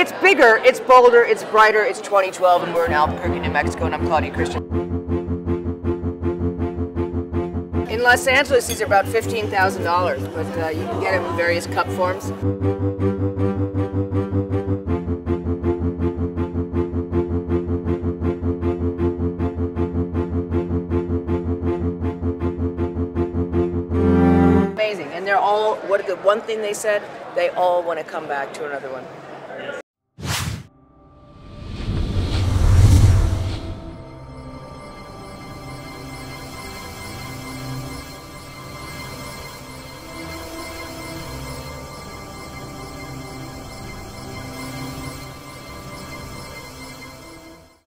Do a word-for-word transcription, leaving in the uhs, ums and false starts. It's bigger, it's bolder, it's brighter, it's twenty twelve, and we're in Albuquerque, New Mexico, and I'm Claudia Christian. In Los Angeles, these are about fifteen thousand dollars, but uh, you can get them in various cup forms. Amazing, and they're all, what the one thing they said, they all want to come back to another one.